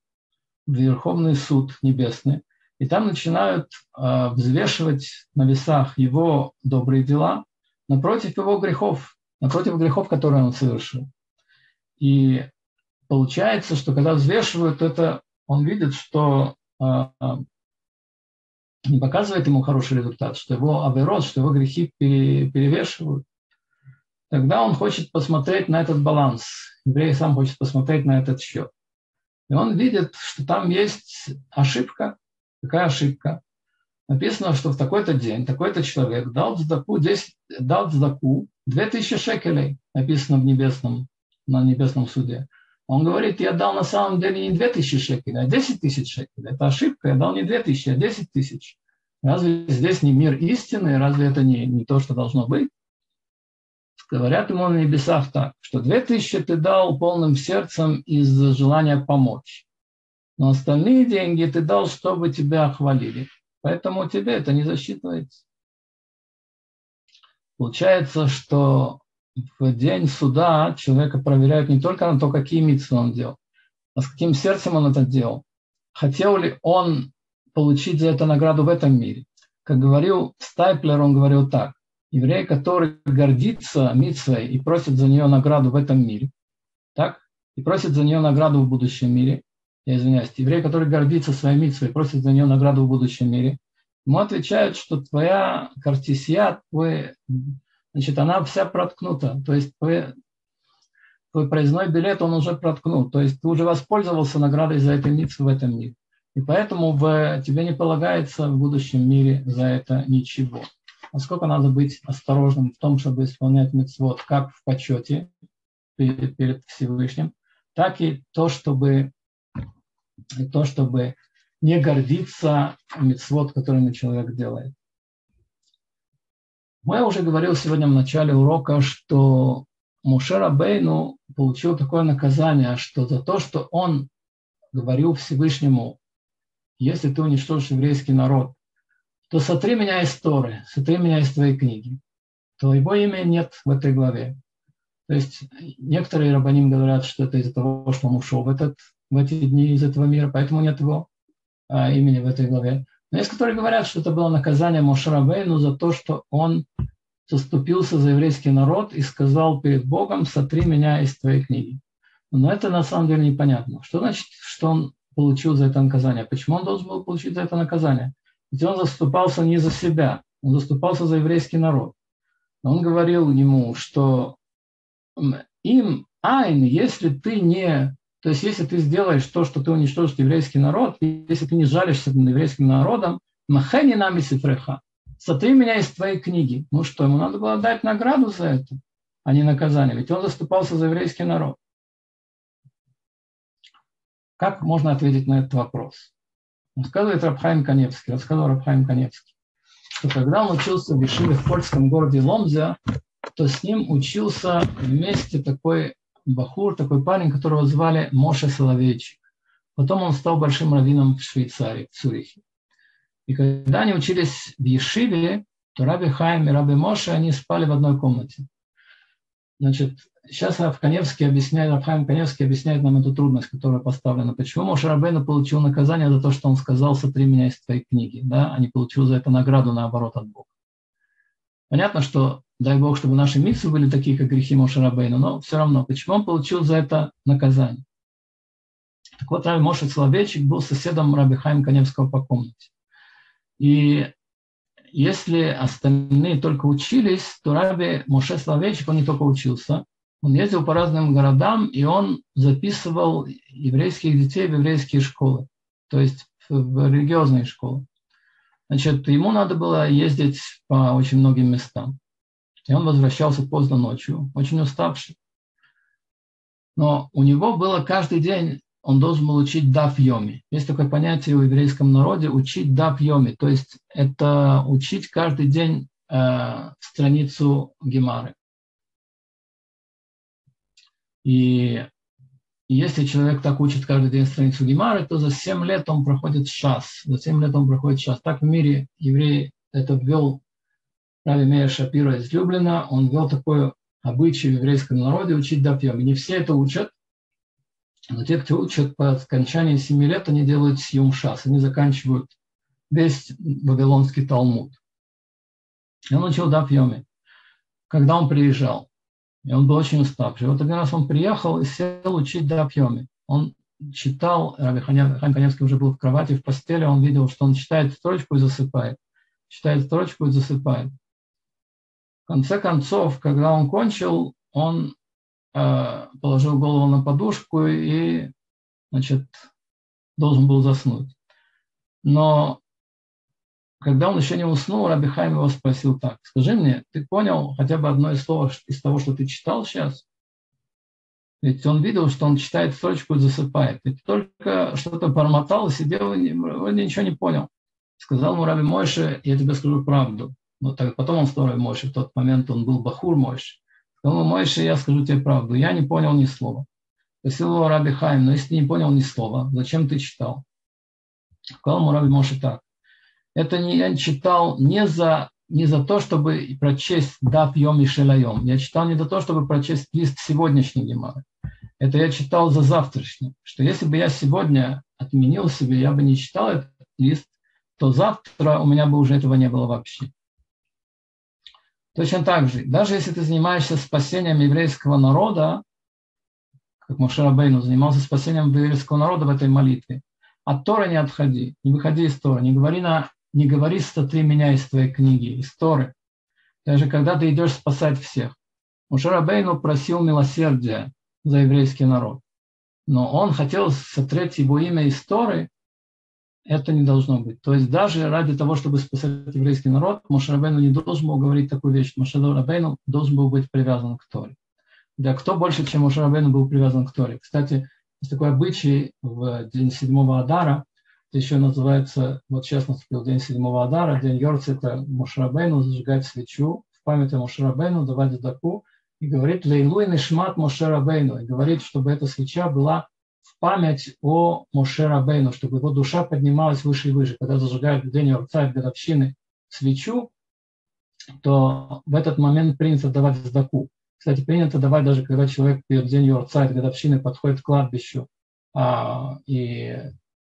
в Верховный суд небесный, и там начинают э, взвешивать на весах его добрые дела, напротив его грехов, напротив грехов, которые он совершил. И получается, что когда взвешивают это, он видит, что э, не показывает ему хороший результат, что его аверот, что его грехи пере, перевешивают. Тогда он хочет посмотреть на этот баланс. Еврей сам хочет посмотреть на этот счет. И он видит, что там есть ошибка. Какая ошибка? Написано, что в такой-то день такой-то человек дал цдаку, дал цдаку две тысячи шекелей, написано в небесном, на небесном суде. Он говорит, я дал на самом деле не две тысячи шекелей, а десять тысяч шекелей. Это ошибка, я дал не две тысячи, а десять тысяч. Разве здесь не мир истины? Разве это не, не то, что должно быть? Говорят ему на небесах так, что две тысячи ты дал полным сердцем из-за желания помочь, но остальные деньги ты дал, чтобы тебя хвалили. Поэтому тебе это не засчитывается. Получается, что в день суда человека проверяют не только на то, какие мицвы он делал, а с каким сердцем он это делал. Хотел ли он получить за это награду в этом мире? Как говорил Стайплер, он говорил так. Еврей, который гордится мицвой и просит за нее награду в этом мире, так? И просит за нее награду в будущем мире, я извиняюсь, еврей, который гордится своей мицвой, просит за нее награду в будущем мире, ему отвечают, что твоя картисия, твой, значит, она вся проткнута, то есть твой, твой проездной билет, он уже проткнут, то есть ты уже воспользовался наградой за эту мицву в этом мире, и поэтому в, тебе не полагается в будущем мире за это ничего. Насколько надо быть осторожным в том, чтобы исполнять мицвот как в почете перед, перед Всевышним, так и то, чтобы... и то, чтобы не гордиться мицвот, который человек делает. Я уже говорил сегодня в начале урока, что Моше Рабейну получил такое наказание, что за то, что он говорил Всевышнему, если ты уничтожишь еврейский народ, то сотри меня из Торы, сотри меня из твоей книги. Твоего имени нет в этой главе. То есть некоторые рабаним говорят, что это из-за того, что он ушел в, этот, в эти дни из этого мира, поэтому нет его а, имени в этой главе. Но есть, которые говорят, что это было наказание Моше Рабейну за то, что он заступился за еврейский народ и сказал перед Богом: «Сотри меня из твоей книги». Но это на самом деле непонятно. Что значит, что он получил за это наказание? Почему он должен был получить за это наказание? Ведь он заступался не за себя, он заступался за еврейский народ. Он говорил ему, что им, айн, если ты не, то есть если ты сделаешь то, что ты уничтожишь еврейский народ, если ты не жалишься над еврейским народом, махени нами сифреха, сотри меня из твоей книги. Ну что, ему надо было дать награду за это, а не наказание, ведь он заступался за еврейский народ. Как можно ответить на этот вопрос? Рассказывает Рав Хаим Каневский, рассказывал Рав Хаим Каневский, что когда он учился в Ешиве в польском городе Ломзя, то с ним учился вместе такой бахур, такой парень, которого звали Моше Соловейчик. Потом он стал большим раввином в Швейцарии, в Цюрихе. И когда они учились в Ешиве, то Раби Хаим и Раби Моше, они спали в одной комнате. Значит, сейчас Рав Каневский объясняет, Рав Хаим Каневский объясняет нам эту трудность, которая поставлена. Почему Моше Рабейну получил наказание за то, что он сказал: «Сотри меня из твоей книги», да? А не получил за это награду, наоборот, от Бога. Понятно, что дай Бог, чтобы наши митцвы были такие, как грехи Моше Рабейну, но все равно, почему он получил за это наказание? Так вот, Раби Моше Соловейчик был соседом Раби Хаим Каневского по комнате. И если остальные только учились, то Раби Моше Соловейчик, он не только учился, он ездил по разным городам, и он записывал еврейских детей в еврейские школы, то есть в религиозные школы. Значит, ему надо было ездить по очень многим местам. И он возвращался поздно ночью, очень уставший. Но у него было каждый день, он должен был учить дав йоми. Есть такое понятие в еврейском народе — учить дав йоми, то есть это учить каждый день э, страницу Гемары. И если человек так учит каждый день страницу Гемары, то за семь лет он проходит шас. За семь лет он проходит шас. Так в мире евреи это ввел Раби Меир Шапиро из Люблина, он ввел такое обычай в еврейском народе учить дав йоми. Не все это учат, но те, кто учат, по окончании семи лет, они делают сьюм шас, они заканчивают весь Вавилонский Талмуд. И он учил дав йоми, когда он приезжал, и он был очень уставший. Вот один раз он приехал и сел учить дав йоми. Он читал, Раби Хаим Каневский уже был в кровати, в постели, он видел, что он читает строчку и засыпает, читает строчку и засыпает. В конце концов, когда он кончил, он э, положил голову на подушку и, значит, должен был заснуть. Но когда он еще не уснул, Раби Хаим его спросил так: «Скажи мне, ты понял хотя бы одно из слов из того, что ты читал сейчас?» Ведь он видел, что он читает строчку и засыпает. Ведь только что-то бормотал, сидел и вроде ничего не понял. Сказал ему Раби Мойше: «Я тебе скажу правду». Но так, потом он стал Раби Мойше, в тот момент он был бахур Мойше. Сказал: «Мойше, я скажу тебе правду, я не понял ни слова». Спросил его Раби Хаим: «Но если ты не понял ни слова, зачем ты читал?» Сказал ему Раби Мойше так: «Это не, я читал не за, не за то, чтобы прочесть дав йоми шелайом. Я читал не за то, чтобы прочесть лист сегодняшней Гемары. Это я читал за завтрашний. Что если бы я сегодня отменил себе, я бы не читал этот лист, то завтра у меня бы уже этого не было вообще». Точно так же, даже если ты занимаешься спасением еврейского народа, как Моше Рабейну занимался спасением еврейского народа в этой молитве, от Торы не отходи, не выходи из Торы, не говори, на, не говори «сотри меня из твоей книги», из Торы, даже когда ты идешь спасать всех. Моше Рабейну просил милосердия за еврейский народ, но он хотел сотрять его имя из Торы. Это не должно быть. То есть даже ради того, чтобы спасать еврейский народ, Моше Рабейну не должен был говорить такую вещь. Моше Рабейну должен был быть привязан к Торе. Да кто больше, чем Моше Рабейну, был привязан к Торе? Кстати, есть такой обычай в день седьмого Адара, это еще называется, вот сейчас наступил день седьмого Адара, день Йорцайта, Моше Рабейну зажигать свечу в память о Моше Рабейну, давать дадаку и говорит «Лейлуй нишмат Моше Рабейну», и говорит, чтобы эта свеча была в память о Моше Рабейну, чтобы его душа поднималась выше и выше. Когда зажигают в день Йорцайт годовщины свечу, то в этот момент принято давать сдаку. Кстати, принято давать даже, когда человек перед день йорцайт, годовщины, подходит к кладбищу а, и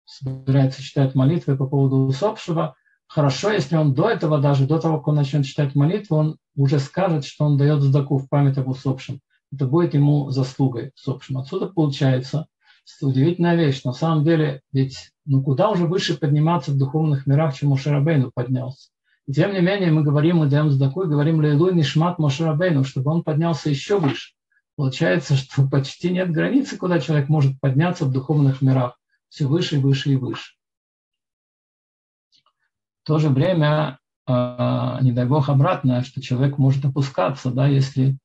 собирается читать молитвы по поводу усопшего. Хорошо, если он до этого, даже до того, как он начнет читать молитву, он уже скажет, что он дает сдаку в память об усопшем. Это будет ему заслугой усопшим. Отсюда получается удивительная вещь. На самом деле, ведь ну, куда уже выше подниматься в духовных мирах, чем Моше Рабейну поднялся. И тем не менее, мы говорим, мы даем сдаку, говорим Лейлуй Нишмат Моше Рабейну, чтобы он поднялся еще выше. Получается, что почти нет границы, куда человек может подняться в духовных мирах. Все выше и выше и выше. В то же время, не дай Бог, обратное, что человек может опускаться, да, если,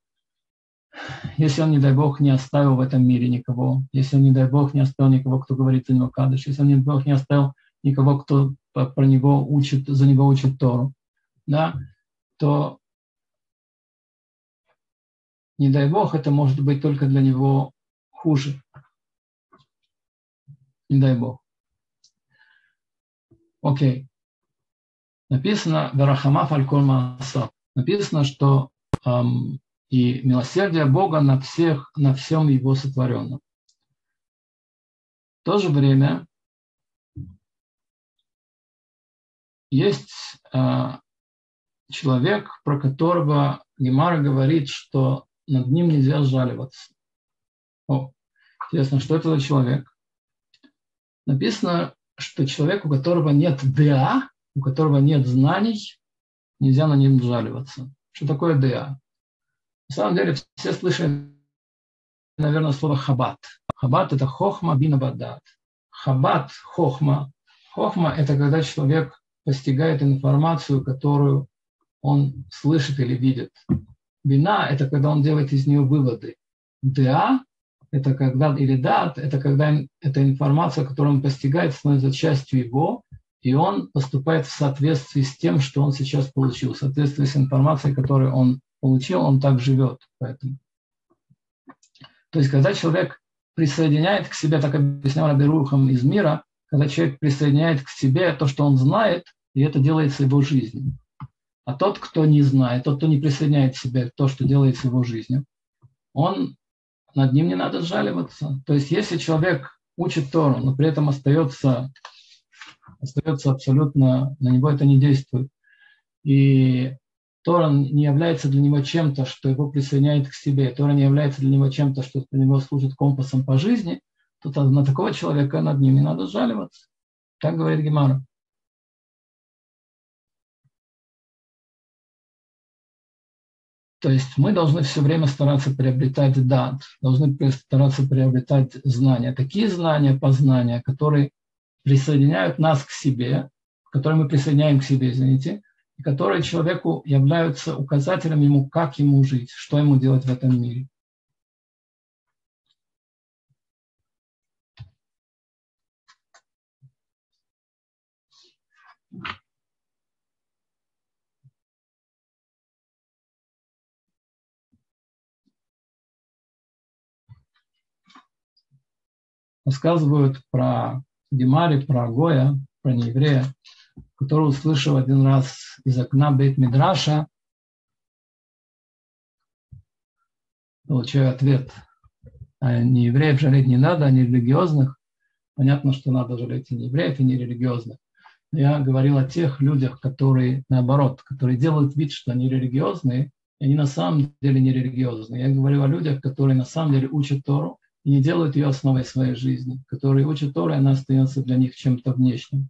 если он, не дай Бог, не оставил в этом мире никого, если он, не дай Бог, не оставил никого, кто говорит за него кадыш, если он, не дай Бог, не оставил никого, кто про него учит, за него учит Тору, да, то, не дай Бог, это может быть только для него хуже. Не дай Бог. Окей. Написано «Верахамав аль коль маасав». Написано, что эм, и милосердие Бога на, всех, на всем Его сотворенном. В то же время есть э, человек, про которого Гемара говорит, что над ним нельзя жаловаться. О, интересно, что это за человек? Написано, что человек, у которого нет «деа», у которого нет знаний, нельзя на ним жаловаться. Что такое ДА? На самом деле все слышали, наверное, слово хаббат. Хаббат – это хохма бина бадат. Хаббат – хохма. Хохма – это когда человек постигает информацию, которую он слышит или видит. Бина – это когда он делает из нее выводы. ДА – это когда, или дат – это когда эта информация, которую он постигает, становится частью его, и он поступает в соответствии с тем, что он сейчас получил. В соответствии с информацией, которую он получил, он так живет. Поэтому. То есть, когда человек присоединяет к себе, так объяснял Раби Рухам из мира, когда человек присоединяет к себе то, что он знает, и это делается его жизнью. А тот, кто не знает, тот, кто не присоединяет к себе то, что делается его жизнью, он, над ним не надо жаловаться. То есть, если человек учит Тору, но при этом остается... остается абсолютно, на него это не действует. И Тора не является для него чем-то, что его присоединяет к себе, Тора не является для него чем-то, что для него служит компасом по жизни, то на такого человека над ним не надо жаловаться. Так говорит Гемара. То есть мы должны все время стараться приобретать дат, должны стараться приобретать знания. Такие знания, познания, которые присоединяют нас к себе, которые мы присоединяем к себе, извините, и которые человеку являются указателем ему, как ему жить, что ему делать в этом мире. Рассказывают про Гемаре, про Гоя, про нееврея, который услышал один раз из окна Бейт-Мидраша, получаю ответ: а неевреев жалеть не надо, они религиозных. Понятно, что надо жалеть и неевреев, и нерелигиозных. Но я говорил о тех людях, которые, наоборот, которые делают вид, что они религиозные, и они на самом деле нерелигиозные. Я говорил о людях, которые на самом деле учат Тору, и не делают ее основой своей жизни, которые учат Тору, и она остается для них чем-то внешним.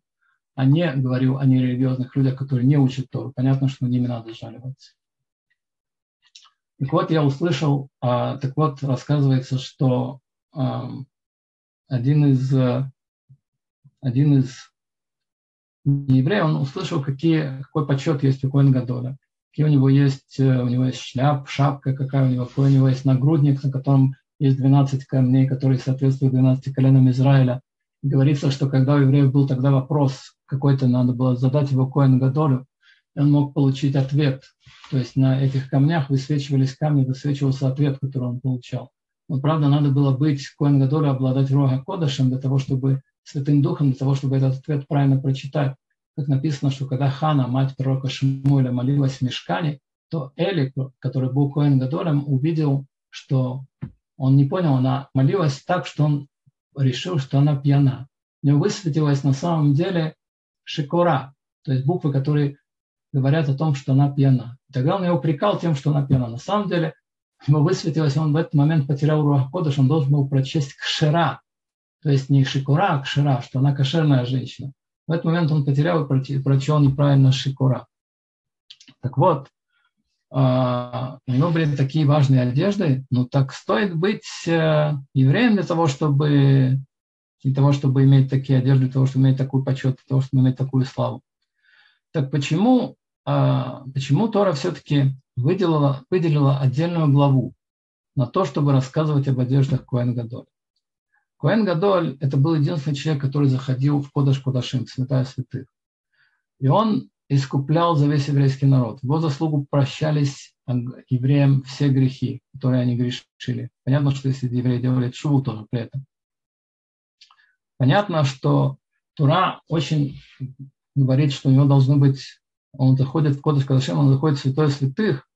А не, говорю о нерелигиозных людях, которые не учат Тору. Понятно, что над ними надо жаловаться. Так вот, я услышал, а, так вот, рассказывается, что а, один из, один из евреев, он услышал, какие, какой почет есть у Коэн Гадоля, какие у него есть, у него есть шляп, шапка, какая у него, какой у него есть нагрудник, на котором есть двенадцать камней, которые соответствуют двенадцати коленам Израиля. И говорится, что когда у евреев был тогда вопрос какой-то, надо было задать его Коэн Гадолю, он мог получить ответ. То есть на этих камнях высвечивались камни, высвечивался ответ, который он получал. Но, правда, надо было быть Коэн Гадолю, обладать Руах ха-Кодашем для того, чтобы, Святым Духом, для того, чтобы этот ответ правильно прочитать. как написано, что когда Хана, мать пророка Шмуэля, молилась в Мишкане, то Эли, который был Коэн Гадолем, увидел, что он не понял, она молилась так, что он решил, что она пьяна. У него высветилась на самом деле шикура, то есть буквы, которые говорят о том, что она пьяна. И тогда он ее упрекал тем, что она пьяна. На самом деле ему высветилось, он в этот момент потерял руах кодеш, он должен был прочесть кшера, то есть не шикура, а кшера, что она кошерная женщина. В этот момент он потерял и прочел неправильно шикура. Так вот, у него были такие важные одежды, но так стоит быть евреем для того, чтобы, для того, чтобы иметь такие одежды, для того, чтобы иметь такой почет, для того, чтобы иметь такую славу. Так почему, почему Тора все-таки выделила, выделила отдельную главу на то, чтобы рассказывать об одеждах Коэн Гадоль? Коэн Гадоль – это был единственный человек, который заходил в Кодеш Кодашим, святая святых. И он искуплял за весь еврейский народ. Его заслугу прощались евреям все грехи, которые они грешили. Понятно, что если евреи делали тшуву тоже при этом. Понятно, что Тора очень говорит, что у него должны быть, он заходит в Кодеш Кодашим, он заходит в святой святых,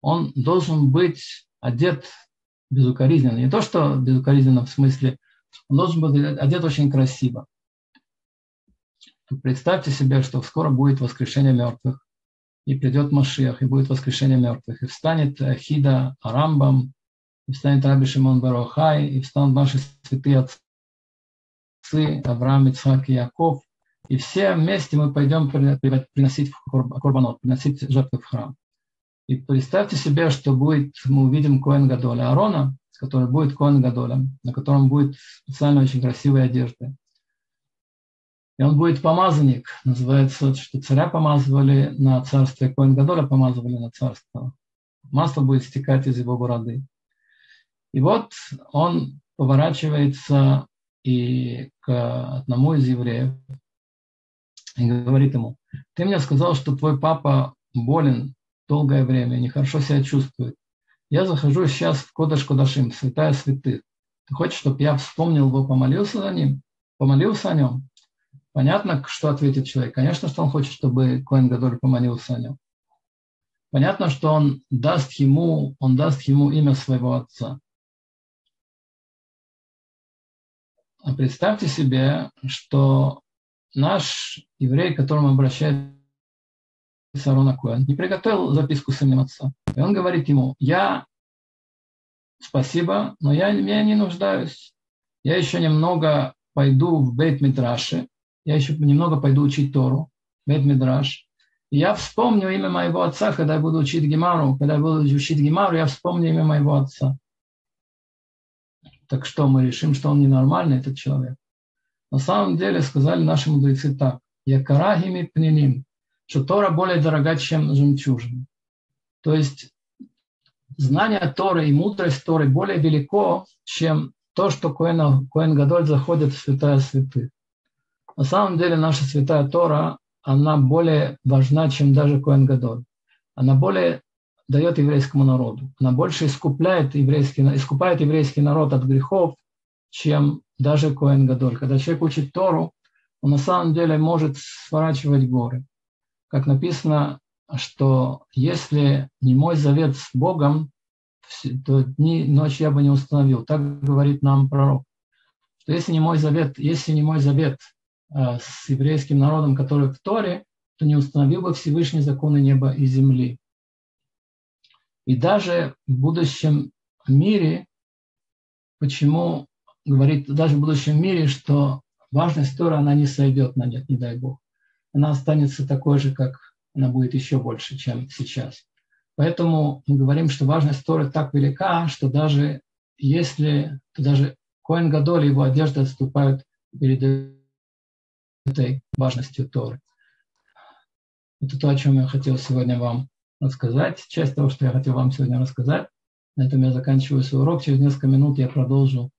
он должен быть одет безукоризненно. Не то, что безукоризненно в смысле, он должен быть одет очень красиво. Представьте себе, что скоро будет воскрешение мертвых, и придет Машиах, и будет воскрешение мертвых, и встанет Хида Арамбам, и встанет Раби Шимон бар Йохай, и встанут наши святые отцы, Авраам, Ицхак и Яков, и все вместе мы пойдем приносить корбанот, приносить жертвы в храм. И представьте себе, что будет, мы увидим Коэн Гадоля Аарона, который будет Коэн Гадолем, на котором будет специально очень красивые одежды. И он будет помазанник, называется, что царя помазывали на царство, и Коэн Гадоля помазывали на царство. Масло будет стекать из его бороды. И вот он поворачивается и к одному из евреев и говорит ему: «Ты мне сказал, что твой папа болен долгое время, нехорошо себя чувствует. Я захожу сейчас в Кодеш Кодашим, святая святых. Ты хочешь, чтобы я вспомнил его, помолился за ним, помолился о нем?» Понятно, что ответит человек. Конечно, что он хочет, чтобы Коэн Гадоль помолился о нем. Понятно, что он даст ему, он даст ему имя своего отца. А представьте себе, что наш еврей, к которому обращается Аарон Коэн, не приготовил записку с именем отца. И он говорит ему: «Я, спасибо, но я, я не нуждаюсь. Я еще немного пойду в Бейт-Мидраши, я еще немного пойду учить Тору, Бейт-Мидраш. И я вспомню имя моего отца, когда я буду учить Гемару. Когда я буду учить Гемару, я вспомню имя моего отца». Так что, мы решим, что он ненормальный, этот человек? На самом деле сказали наши мудрецы так: «Якарахими пниним», что Тора более дорога, чем жемчужина. То есть знание Торы и мудрость Торы более велико, чем то, что Коэн, Коэн Гадоль заходит в святая святых. На самом деле наша святая Тора, она более важна, чем даже Коэн Гадоль. Она более дает еврейскому народу. Она больше искупляет еврейский, искупает еврейский народ от грехов, чем даже Коэн Гадоль. Когда человек учит Тору, он на самом деле может сворачивать горы. Как написано, что если не мой завет с Богом, то дни и ночь я бы не установил. Так говорит нам пророк. Что если не мой завет, если не мой завет э, с еврейским народом, который в Торе, то не установил бы Всевышний законы неба и земли. И даже в будущем мире, почему говорит, даже в будущем мире, что важность Торы, она не сойдет на нет, не дай Бог. Она останется такой же, как она будет еще больше, чем сейчас. Поэтому мы говорим, что важность Торы так велика, что даже если, то даже Коэн Гадоль и его одежды отступают перед этой важностью Торы. Это то, о чем я хотел сегодня вам рассказать. Часть того, что я хотел вам сегодня рассказать. На этом я заканчиваю свой урок. Через несколько минут я продолжу